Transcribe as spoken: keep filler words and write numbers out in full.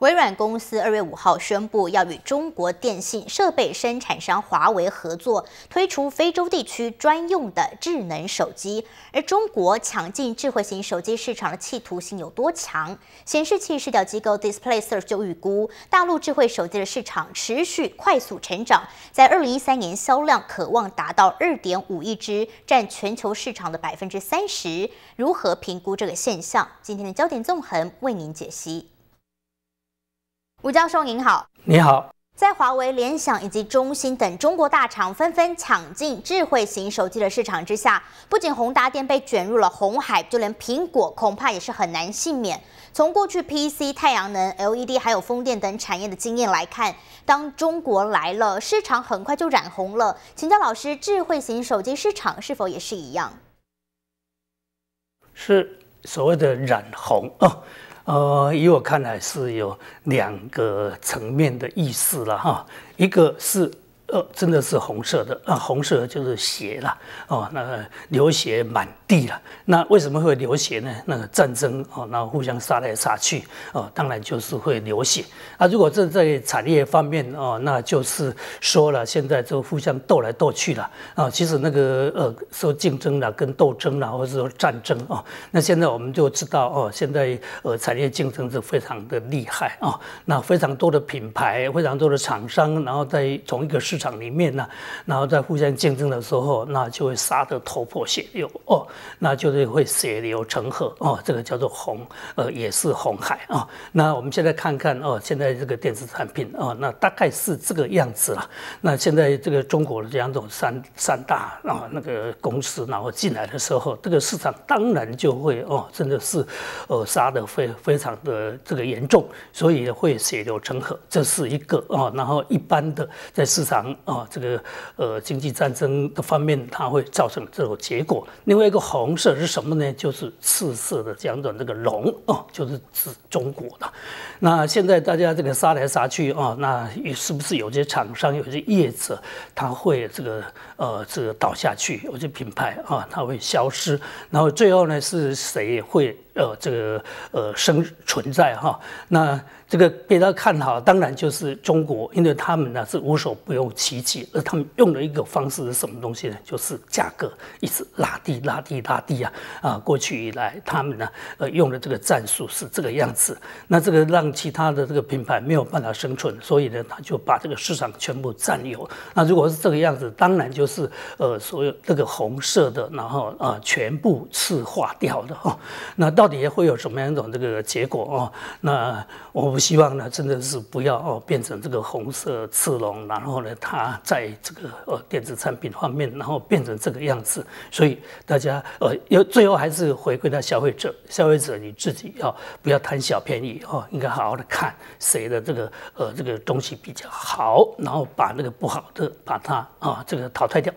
微软公司二月五号宣布，要与中国电信设备生产商华为合作，推出非洲地区专用的智能手机。而中国抢进智慧型手机市场的企图心有多强？显示器市调机构 DisplaySearch 就预估，大陆智慧手机的市场持续快速成长，在二零一三年销量可望达到二点五亿只，占全球市场的百分之三十。如何评估这个现象？今天的焦点纵横为您解析。 吴教授您好，你好。在华为、联想以及中兴等中国大厂纷纷抢进智慧型手机的市场之下，不仅宏达电被卷入了红海，就连苹果恐怕也是很难幸免。从过去 P C、太阳能、L E D 还有风电等产业的经验来看，当中国来了，市场很快就染红了。请教老师，智慧型手机市场是否也是一样？是所谓的染红哦。 呃，以我看来是有两个层面的意思了哈，一个是呃真的是红色的啊，红色就是血了哦，那流血满地了。那为什么会流血呢？那个战争哦，然后互相杀来杀去哦，当然就是会流血。啊，如果这在产业方面哦，那就是说了，现在就互相斗来斗去了啊。其实那个呃说竞争啦，跟斗争啦，或者说战争哦，那现在我们就知道哦，现在呃产业竞争是非常的厉害哦，那非常多的品牌，非常多的厂商，然后在同一个市 市场里面呢，然后在互相竞争的时候，那就会杀得头破血流哦，那就是会血流成河哦，这个叫做红，呃，也是红海啊、哦。那我们现在看看哦，现在这个电子产品哦，那大概是这个样子了。那现在这个中国的两种三三大啊、哦、那个公司，然后进来的时候，这个市场当然就会哦，真的是呃杀得非非常的这个严重，所以会血流成河，这是一个哦。然后一般的在市场 哦，这个呃经济战争的方面，它会造成这种结果。另外一个红色是什么呢？就是赤色的这样的那个龙哦，就是指中国的。那现在大家这个杀来杀去哦，那是不是有些厂商、有些业者，他会这个呃这个倒下去？有些品牌啊、哦，它会消失。然后最后呢，是谁会？ 呃，这个呃生存在哈，那这个被他看好，当然就是中国，因为他们呢是无所不用其极，而他们用的一个方式是什么东西呢？就是价格一直拉低、拉低、拉低啊！啊，过去以来他们呢呃用的这个战术是这个样子，那这个让其他的这个品牌没有办法生存，所以呢他就把这个市场全部占有。那如果是这个样子，当然就是呃所有这个红色的，然后啊、呃、全部赤化掉的哈、哦，那到 到底会有什么样一种这个结果哦？那我不希望呢，真的是不要哦变成这个红色赤龙，然后呢，它在这个呃电子产品方面，然后变成这个样子。所以大家呃，要最后还是回归到消费者，消费者你自己要不要贪小便宜哦？应该好好的看谁的这个呃这个东西比较好，然后把那个不好的把它啊、哦、这个淘汰掉。